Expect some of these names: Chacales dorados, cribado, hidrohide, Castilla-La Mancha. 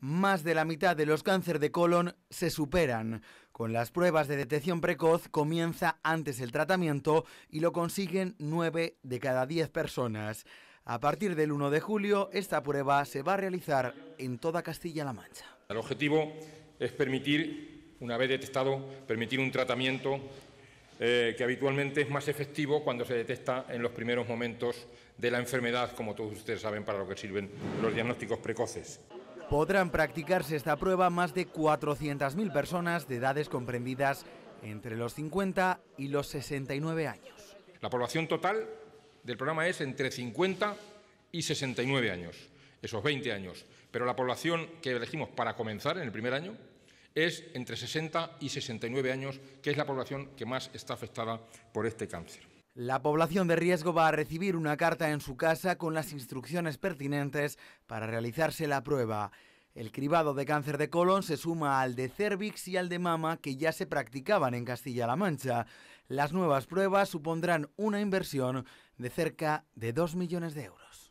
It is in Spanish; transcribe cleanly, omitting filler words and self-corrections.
Más de la mitad de los cánceres de colon se superan. Con las pruebas de detección precoz comienza antes el tratamiento y lo consiguen 9 de cada 10 personas. A partir del 1 de julio, esta prueba se va a realizar en toda Castilla-La Mancha. El objetivo es permitir, una vez detectado, permitir un tratamiento que habitualmente es más efectivo cuando se detecta en los primeros momentos de la enfermedad, como todos ustedes saben, para lo que sirven los diagnósticos precoces. Podrán practicarse esta prueba más de 400.000 personas de edades comprendidas entre los 50 y los 69 años. La población total del programa es entre 50 y 69 años, esos 20 años, pero la población que elegimos para comenzar en el primer año es entre 60 y 69 años, que es la población que más está afectada por este cáncer. La población de riesgo va a recibir una carta en su casa con las instrucciones pertinentes para realizarse la prueba. El cribado de cáncer de colon se suma al de cérvix y al de mama que ya se practicaban en Castilla-La Mancha. Las nuevas pruebas supondrán una inversión de cerca de 2 millones de euros.